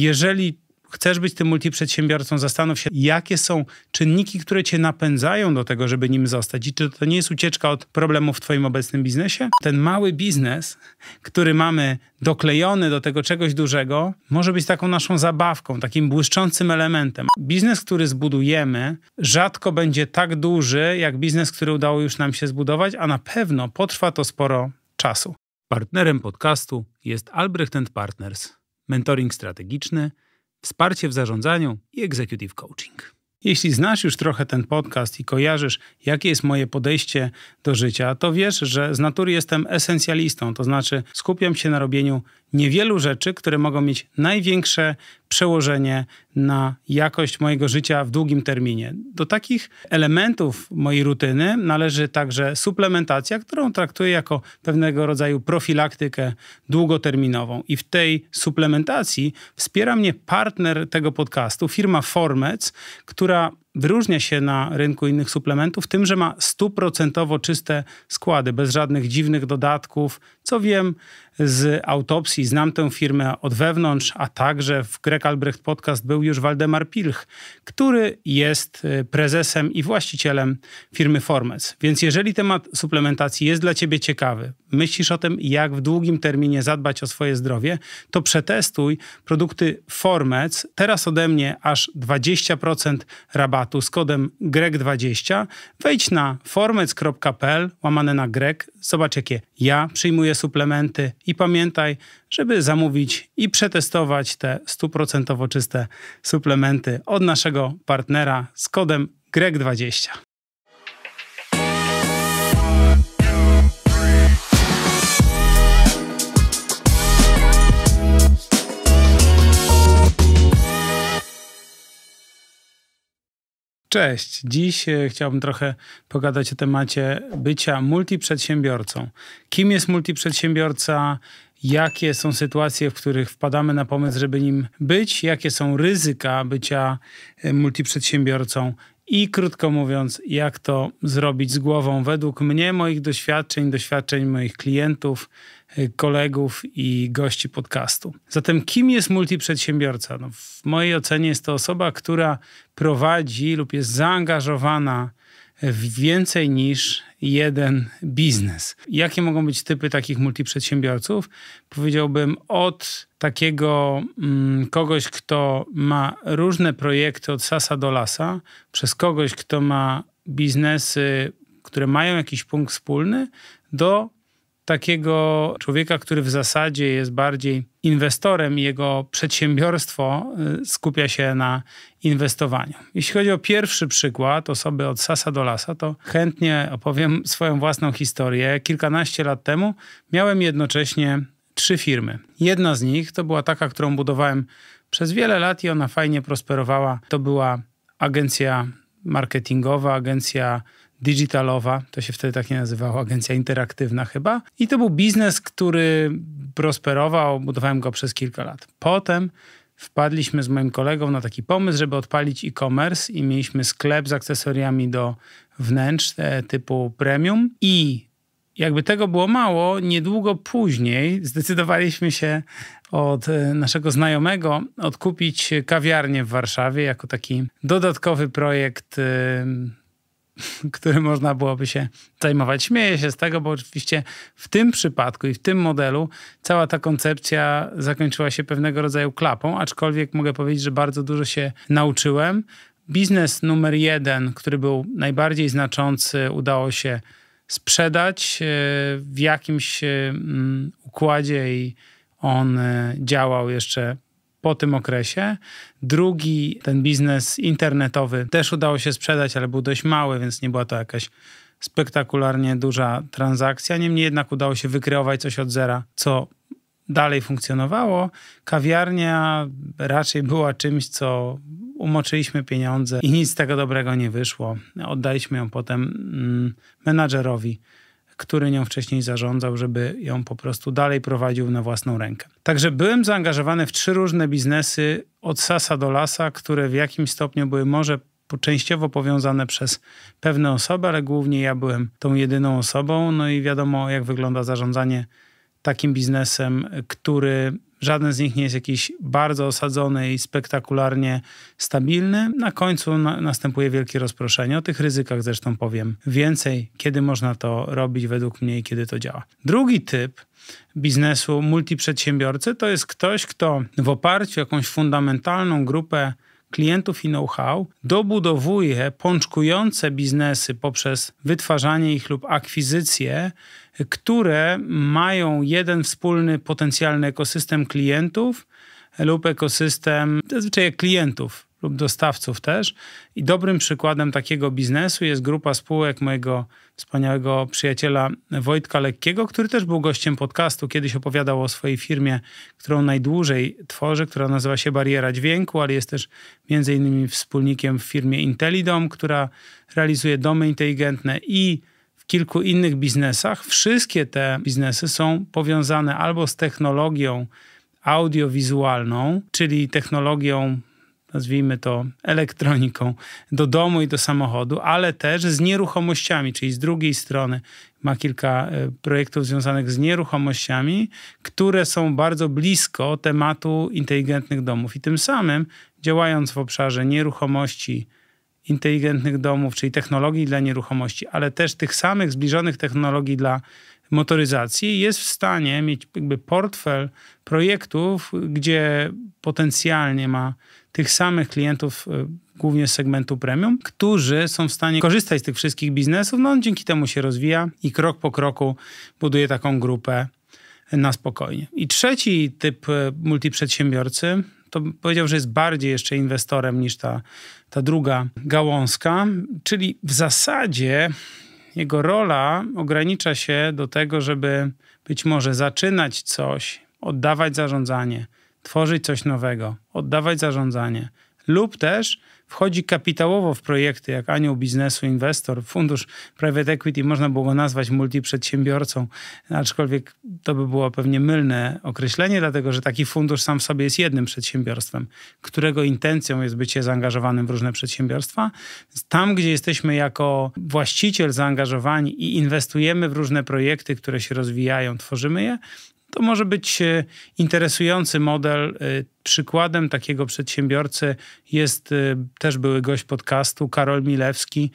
jeżeli chcesz być tym multiprzedsiębiorcą, zastanów się, jakie są czynniki, które cię napędzają do tego, żeby nim zostać. I czy to nie jest ucieczka od problemów w twoim obecnym biznesie? Ten mały biznes, który mamy doklejony do tego czegoś dużego, może być taką naszą zabawką, takim błyszczącym elementem. Biznes, który zbudujemy, rzadko będzie tak duży, jak biznes, który udało już nam się zbudować, a na pewno potrwa to sporo czasu. Partnerem podcastu jest Albrecht & Partners. Mentoring strategiczny, wsparcie w zarządzaniu i executive coaching. Jeśli znasz już trochę ten podcast i kojarzysz, jakie jest moje podejście do życia, to wiesz, że z natury jestem esencjalistą, to znaczy skupiam się na robieniu niewielu rzeczy, które mogą mieć największe przełożenie na jakość mojego życia w długim terminie. Do takich elementów mojej rutyny należy także suplementacja, którą traktuję jako pewnego rodzaju profilaktykę długoterminową. I w tej suplementacji wspiera mnie partner tego podcastu, firma Formeds, która wyróżnia się na rynku innych suplementów tym, że ma 100% czyste składy, bez żadnych dziwnych dodatków. Co wiem z autopsji, znam tę firmę od wewnątrz, a także w Greg Albrecht Podcast był już Waldemar Pilch, który jest prezesem i właścicielem firmy Formeds. Więc jeżeli temat suplementacji jest dla ciebie ciekawy, myślisz o tym, jak w długim terminie zadbać o swoje zdrowie, to przetestuj produkty Formeds. Teraz ode mnie aż 20% rabatu. Z kodem GREG20 wejdź na formeds.pl/GREG, zobacz jakie ja przyjmuję suplementy i pamiętaj, żeby zamówić i przetestować te 100% czyste suplementy od naszego partnera z kodem GREG20. Cześć. Dziś chciałbym trochę pogadać o temacie bycia multiprzedsiębiorcą. Kim jest multiprzedsiębiorca? Jakie są sytuacje, w których wpadamy na pomysł, żeby nim być? Jakie są ryzyka bycia multiprzedsiębiorcą? I krótko mówiąc, jak to zrobić z głową? Według mnie, moich doświadczeń, moich klientów, kolegów i gości podcastu. Zatem kim jest multiprzedsiębiorca? No, w mojej ocenie jest to osoba, która prowadzi lub jest zaangażowana w więcej niż jeden biznes. Jakie mogą być typy takich multiprzedsiębiorców? Powiedziałbym od takiego kogoś, kto ma różne projekty od sasa do lasa, przez kogoś, kto ma biznesy, które mają jakiś punkt wspólny, do takiego człowieka, który w zasadzie jest bardziej inwestorem i jego przedsiębiorstwo skupia się na inwestowaniu. Jeśli chodzi o pierwszy przykład, osoby od sasa do lasa, to chętnie opowiem swoją własną historię. Kilkanaście lat temu miałem jednocześnie 3 firmy. Jedna z nich to była taka, którą budowałem przez wiele lat i ona fajnie prosperowała. To była agencja marketingowa, agencja digitalowa, to się wtedy tak nie nazywało, agencja interaktywna chyba. I to był biznes, który prosperował, budowałem go przez kilka lat. Potem wpadliśmy z moim kolegą na taki pomysł, żeby odpalić e-commerce i mieliśmy sklep z akcesoriami do wnętrz typu premium. I jakby tego było mało, niedługo później zdecydowaliśmy się od naszego znajomego odkupić kawiarnię w Warszawie jako taki dodatkowy projekt, którym można byłoby się zajmować. Śmieję się z tego, bo oczywiście w tym przypadku i w tym modelu cała ta koncepcja zakończyła się pewnego rodzaju klapą, aczkolwiek mogę powiedzieć, że bardzo dużo się nauczyłem. Biznes numer 1, który był najbardziej znaczący, udało się sprzedać w jakimś układzie i on działał jeszcze po tym okresie. Drugi, ten biznes internetowy, też udało się sprzedać, ale był dość mały, więc nie była to jakaś spektakularnie duża transakcja. Niemniej jednak udało się wykreować coś od zera, co dalej funkcjonowało. Kawiarnia raczej była czymś, co umoczyliśmy pieniądze i nic z tego dobrego nie wyszło. Oddaliśmy ją potem menadżerowi, który nią wcześniej zarządzał, żeby ją po prostu dalej prowadził na własną rękę. Także byłem zaangażowany w 3 różne biznesy od sasa do lasa, które w jakimś stopniu były może częściowo powiązane przez pewne osoby, ale głównie ja byłem tą jedyną osobą. No i wiadomo, jak wygląda zarządzanie takim biznesem, który Żaden z nich nie jest jakiś bardzo osadzony i spektakularnie stabilny. Na końcu następuje wielkie rozproszenie. O tych ryzykach zresztą powiem więcej, kiedy można to robić według mnie i kiedy to działa. Drugi typ biznesu multiprzedsiębiorcy to jest ktoś, kto w oparciu o jakąś fundamentalną grupę klientów i know-how dobudowuje pączkujące biznesy poprzez wytwarzanie ich lub akwizycje, które mają jeden wspólny potencjalny ekosystem klientów lub ekosystem zazwyczaj klientów lub dostawców też. I dobrym przykładem takiego biznesu jest grupa spółek mojego wspaniałego przyjaciela Wojtka Lekkiego, który też był gościem podcastu. Kiedyś opowiadał o swojej firmie, którą najdłużej tworzy, która nazywa się Bariera Dźwięku, ale jest też między innymi wspólnikiem w firmie Intellidom, która realizuje domy inteligentne i w kilku innych biznesach. Wszystkie te biznesy są powiązane albo z technologią audiowizualną, czyli technologią, nazwijmy to elektroniką, do domu i do samochodu, ale też z nieruchomościami, czyli z drugiej strony ma kilka projektów związanych z nieruchomościami, które są bardzo blisko tematu inteligentnych domów. I tym samym działając w obszarze nieruchomości, inteligentnych domów, czyli technologii dla nieruchomości, ale też tych samych zbliżonych technologii dla motoryzacji, jest w stanie mieć jakby portfel projektów, gdzie potencjalnie ma tych samych klientów, głównie z segmentu premium, którzy są w stanie korzystać z tych wszystkich biznesów. No on dzięki temu się rozwija i krok po kroku buduje taką grupę na spokojnie. I trzeci typ multiprzedsiębiorcy, to powiedział, że jest bardziej jeszcze inwestorem niż ta druga gałązka, czyli w zasadzie jego rola ogranicza się do tego, żeby być może zaczynać coś, oddawać zarządzanie, tworzyć coś nowego, oddawać zarządzanie lub też wchodzi kapitałowo w projekty jak anioł biznesu, inwestor, fundusz private equity, można było go nazwać multiprzedsiębiorcą, aczkolwiek to by było pewnie mylne określenie, dlatego że taki fundusz sam w sobie jest jednym przedsiębiorstwem, którego intencją jest bycie zaangażowanym w różne przedsiębiorstwa. Tam, gdzie jesteśmy jako właściciel zaangażowani i inwestujemy w różne projekty, które się rozwijają, tworzymy je, to może być interesujący model. Przykładem takiego przedsiębiorcy jest też były gość podcastu Karol Milewski,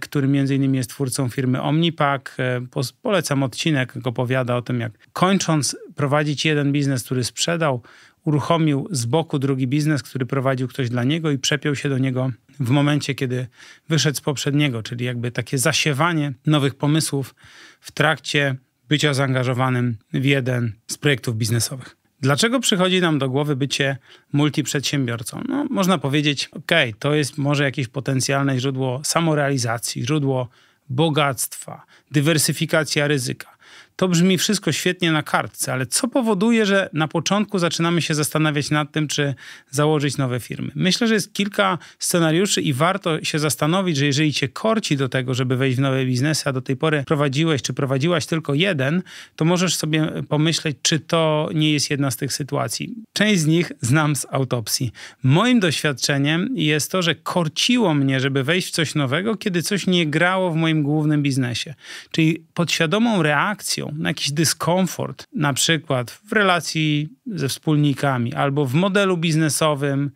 który między innymi jest twórcą firmy Omnipack. Polecam odcinek, go opowiada o tym, jak kończąc prowadzić jeden biznes, który sprzedał, uruchomił z boku drugi biznes, który prowadził ktoś dla niego i przepiął się do niego w momencie, kiedy wyszedł z poprzedniego, czyli jakby takie zasiewanie nowych pomysłów w trakcie bycia zaangażowanym w jeden z projektów biznesowych. Dlaczego przychodzi nam do głowy bycie multiprzedsiębiorcą? No, można powiedzieć, okej, to jest może jakieś potencjalne źródło samorealizacji, źródło bogactwa, dywersyfikacja ryzyka. To brzmi wszystko świetnie na kartce, ale co powoduje, że na początku zaczynamy się zastanawiać nad tym, czy założyć nowe firmy? Myślę, że jest kilka scenariuszy i warto się zastanowić, że jeżeli cię korci do tego, żeby wejść w nowe biznesy, a do tej pory prowadziłeś czy prowadziłaś tylko jeden, to możesz sobie pomyśleć, czy to nie jest jedna z tych sytuacji. Część z nich znam z autopsji. Moim doświadczeniem jest to, że korciło mnie, żeby wejść w coś nowego, kiedy coś nie grało w moim głównym biznesie. Czyli podświadomą reakcją na jakiś dyskomfort, na przykład w relacji ze wspólnikami, albo w modelu biznesowym,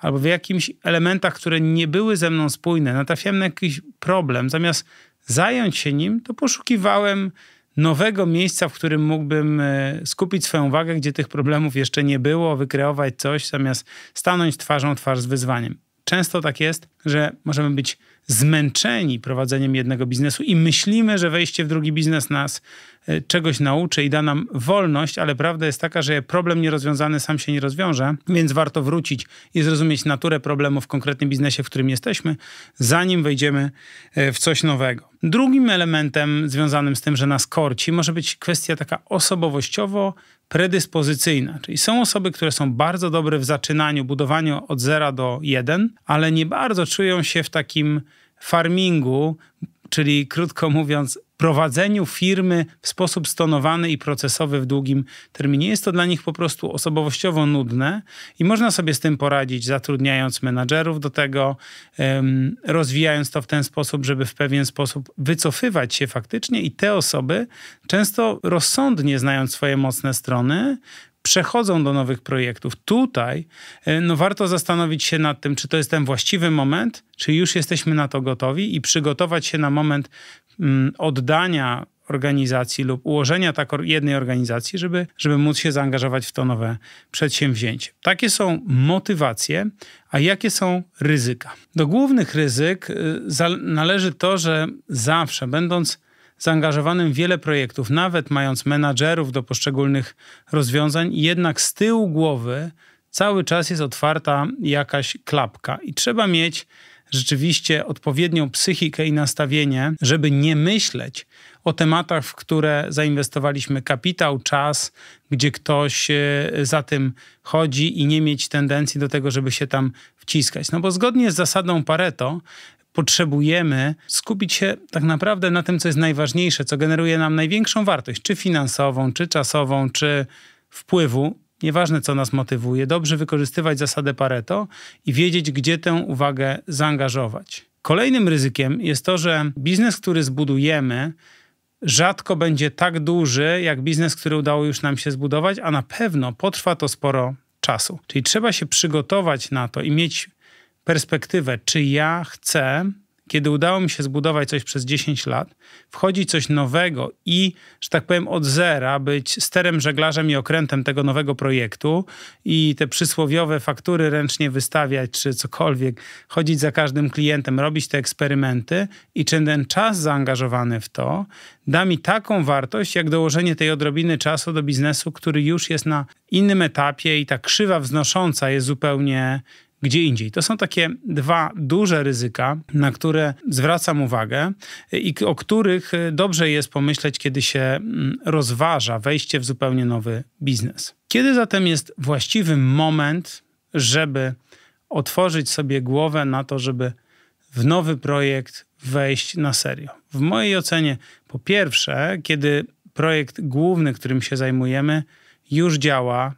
albo w jakimś elementach, które nie były ze mną spójne, natrafiałem na jakiś problem. Zamiast zająć się nim, to poszukiwałem nowego miejsca, w którym mógłbym skupić swoją uwagę, gdzie tych problemów jeszcze nie było, wykreować coś, zamiast stanąć twarzą w twarz z wyzwaniem. Często tak jest, że możemy być zmęczeni prowadzeniem jednego biznesu i myślimy, że wejście w drugi biznes nas czegoś nauczy i da nam wolność, ale prawda jest taka, że problem nierozwiązany sam się nie rozwiąże, więc warto wrócić i zrozumieć naturę problemu w konkretnym biznesie, w którym jesteśmy, zanim wejdziemy w coś nowego. Drugim elementem związanym z tym, że nas korci, może być kwestia taka osobowościowo-predyspozycyjna, czyli są osoby, które są bardzo dobre w zaczynaniu, budowaniu od 0 do 1, ale nie bardzo czują się w takim farmingu, czyli krótko mówiąc, prowadzeniu firmy w sposób stonowany i procesowy w długim terminie. Jest to dla nich po prostu osobowościowo nudne i można sobie z tym poradzić, zatrudniając menadżerów do tego, rozwijając to w ten sposób, żeby w pewien sposób wycofywać się faktycznie i te osoby często rozsądnie znając swoje mocne strony, przechodzą do nowych projektów. Tutaj no, warto zastanowić się nad tym, czy to jest ten właściwy moment, czy już jesteśmy na to gotowi i przygotować się na moment oddania organizacji lub ułożenia tak jednej organizacji, żeby móc się zaangażować w to nowe przedsięwzięcie. Takie są motywacje, a jakie są ryzyka? Do głównych ryzyk należy to, że zawsze będąc zaangażowanym w wiele projektów, nawet mając menadżerów do poszczególnych rozwiązań, jednak z tyłu głowy cały czas jest otwarta jakaś klapka i trzeba mieć rzeczywiście odpowiednią psychikę i nastawienie, żeby nie myśleć o tematach, w które zainwestowaliśmy kapitał, czas, gdzie ktoś za tym chodzi i nie mieć tendencji do tego, żeby się tam wciskać. No bo zgodnie z zasadą Pareto potrzebujemy skupić się tak naprawdę na tym, co jest najważniejsze, co generuje nam największą wartość, czy finansową, czy czasową, czy wpływu. Nieważne, co nas motywuje, dobrze wykorzystywać zasadę Pareto i wiedzieć, gdzie tę uwagę zaangażować. Kolejnym ryzykiem jest to, że biznes, który zbudujemy, rzadko będzie tak duży, jak biznes, który udało już nam się zbudować, a na pewno potrwa to sporo czasu. Czyli trzeba się przygotować na to i mieć perspektywę, czy ja chcę, kiedy udało mi się zbudować coś przez 10 lat, wchodzi coś nowego i, że tak powiem, od zera być sterem, żeglarzem i okrętem tego nowego projektu i te przysłowiowe faktury ręcznie wystawiać czy cokolwiek, chodzić za każdym klientem, robić te eksperymenty i czy ten czas zaangażowany w to da mi taką wartość, jak dołożenie tej odrobiny czasu do biznesu, który już jest na innym etapie i ta krzywa wznosząca jest zupełnie gdzie indziej. To są takie dwa duże ryzyka, na które zwracam uwagę i o których dobrze jest pomyśleć, kiedy się rozważa wejście w zupełnie nowy biznes. Kiedy zatem jest właściwy moment, żeby otworzyć sobie głowę na to, żeby w nowy projekt wejść na serio? W mojej ocenie, po pierwsze, kiedy projekt główny, którym się zajmujemy, już działa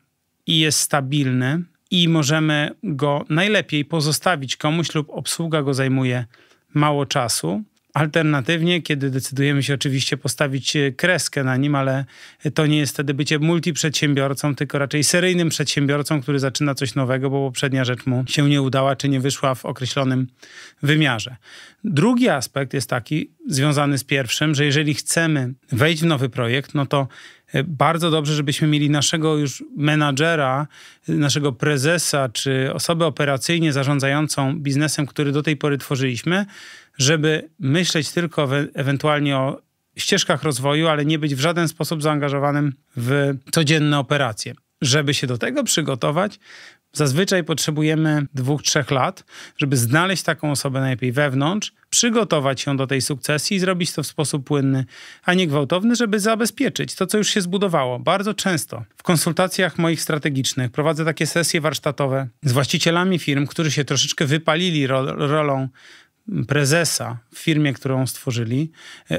i jest stabilny, i możemy go najlepiej pozostawić komuś lub obsługa go zajmuje mało czasu. Alternatywnie, kiedy decydujemy się oczywiście postawić kreskę na nim, ale to nie jest wtedy bycie multiprzedsiębiorcą, tylko raczej seryjnym przedsiębiorcą, który zaczyna coś nowego, bo poprzednia rzecz mu się nie udała, czy nie wyszła w określonym wymiarze. Drugi aspekt jest taki, związany z pierwszym, że jeżeli chcemy wejść w nowy projekt, no to bardzo dobrze, żebyśmy mieli naszego już menadżera, naszego prezesa, czy osobę operacyjnie zarządzającą biznesem, który do tej pory tworzyliśmy, żeby myśleć tylko ewentualnie o ścieżkach rozwoju, ale nie być w żaden sposób zaangażowanym w codzienne operacje. Żeby się do tego przygotować, zazwyczaj potrzebujemy 2-3 lat, żeby znaleźć taką osobę najlepiej wewnątrz, przygotować się do tej sukcesji i zrobić to w sposób płynny, a nie gwałtowny, żeby zabezpieczyć to, co już się zbudowało. Bardzo często w konsultacjach moich strategicznych prowadzę takie sesje warsztatowe z właścicielami firm, którzy się troszeczkę wypalili rolą prezesa w firmie, którą stworzyli,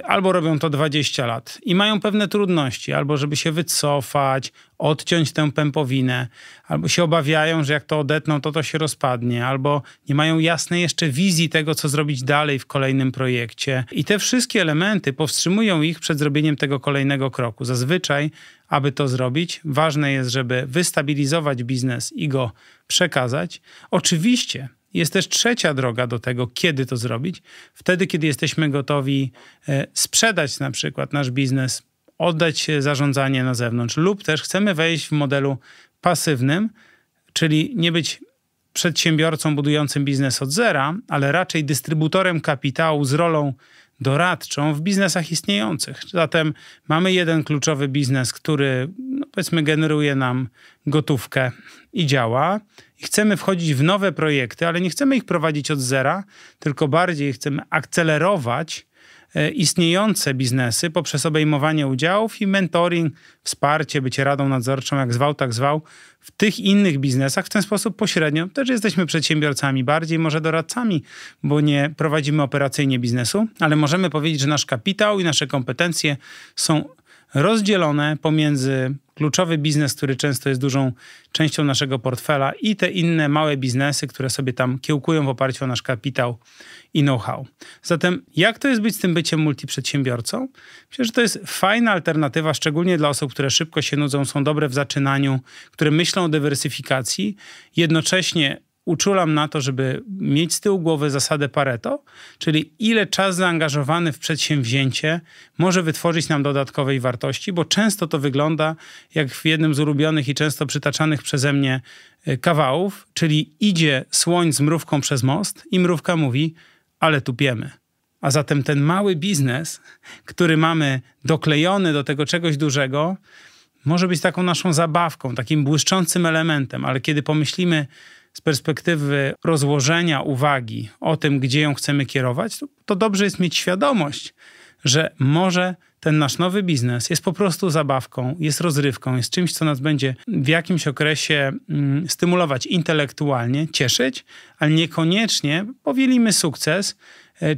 albo robią to 20 lat i mają pewne trudności, albo żeby się wycofać, odciąć tę pępowinę, albo się obawiają, że jak to odetną, to się rozpadnie, albo nie mają jasnej jeszcze wizji tego, co zrobić dalej w kolejnym projekcie. I te wszystkie elementy powstrzymują ich przed zrobieniem tego kolejnego kroku. Zazwyczaj, aby to zrobić, ważne jest, żeby wystabilizować biznes i go przekazać. Oczywiście jest też trzecia droga do tego, kiedy to zrobić. Wtedy, kiedy jesteśmy gotowi sprzedać na przykład nasz biznes, oddać zarządzanie na zewnątrz lub też chcemy wejść w modelu pasywnym, czyli nie być przedsiębiorcą budującym biznes od zera, ale raczej dystrybutorem kapitału z rolą doradczą w biznesach istniejących. Zatem mamy jeden kluczowy biznes, który powiedzmy generuje nam gotówkę i działa. I chcemy wchodzić w nowe projekty, ale nie chcemy ich prowadzić od zera, tylko bardziej chcemy akcelerować istniejące biznesy poprzez obejmowanie udziałów i mentoring, wsparcie, bycie radą nadzorczą, jak zwał, tak zwał, w tych innych biznesach. W ten sposób pośrednio też jesteśmy przedsiębiorcami, bardziej może doradcami, bo nie prowadzimy operacyjnie biznesu, ale możemy powiedzieć, że nasz kapitał i nasze kompetencje są rozdzielone pomiędzy kluczowy biznes, który często jest dużą częścią naszego portfela, i te inne małe biznesy, które sobie tam kiełkują w oparciu o nasz kapitał i know-how. Zatem jak to jest być z tym byciem multiprzedsiębiorcą? Myślę, że to jest fajna alternatywa, szczególnie dla osób, które szybko się nudzą, są dobre w zaczynaniu, które myślą o dywersyfikacji. Jednocześnie uczulam na to, żeby mieć z tyłu głowy zasadę Pareto, czyli ile czas zaangażowany w przedsięwzięcie może wytworzyć nam dodatkowej wartości, bo często to wygląda jak w jednym z ulubionych i często przytaczanych przeze mnie kawałów, czyli idzie słoń z mrówką przez most i mrówka mówi, ale tupiemy. A zatem ten mały biznes, który mamy doklejony do tego czegoś dużego, może być taką naszą zabawką, takim błyszczącym elementem, ale kiedy pomyślimy z perspektywy rozłożenia uwagi o tym, gdzie ją chcemy kierować, to dobrze jest mieć świadomość, że może ten nasz nowy biznes jest po prostu zabawką, jest rozrywką, jest czymś, co nas będzie w jakimś okresie stymulować intelektualnie, cieszyć, ale niekoniecznie powielimy sukces,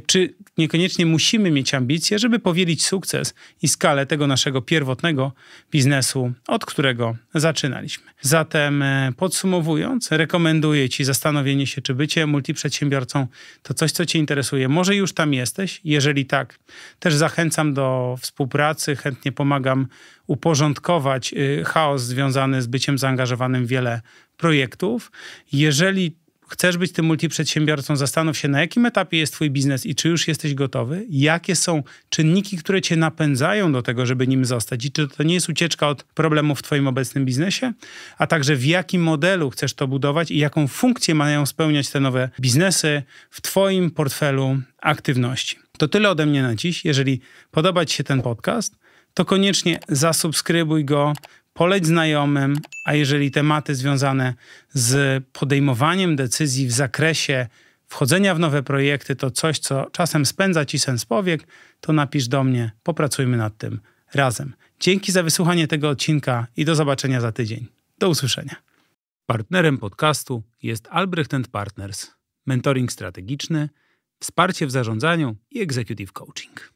czy niekoniecznie musimy mieć ambicje, żeby powielić sukces i skalę tego naszego pierwotnego biznesu, od którego zaczynaliśmy. Zatem podsumowując, rekomenduję Ci zastanowienie się, czy bycie multiprzedsiębiorcą to coś, co Cię interesuje. Może już tam jesteś? Jeżeli tak, też zachęcam do współpracy, chętnie pomagam uporządkować chaos związany z byciem zaangażowanym w wiele projektów. Jeżeli chcesz być tym multiprzedsiębiorcą, zastanów się, na jakim etapie jest twój biznes i czy już jesteś gotowy, jakie są czynniki, które cię napędzają do tego, żeby nim zostać i czy to nie jest ucieczka od problemów w twoim obecnym biznesie, a także w jakim modelu chcesz to budować i jaką funkcję mają spełniać te nowe biznesy w twoim portfelu aktywności. To tyle ode mnie na dziś. Jeżeli podoba Ci się ten podcast, to koniecznie zasubskrybuj go, poleć znajomym, a jeżeli tematy związane z podejmowaniem decyzji w zakresie wchodzenia w nowe projekty to coś, co czasem spędza Ci sen z powiek, to napisz do mnie, popracujmy nad tym razem. Dzięki za wysłuchanie tego odcinka i do zobaczenia za tydzień. Do usłyszenia. Partnerem podcastu jest Albrecht & Partners, mentoring strategiczny, wsparcie w zarządzaniu i executive coaching.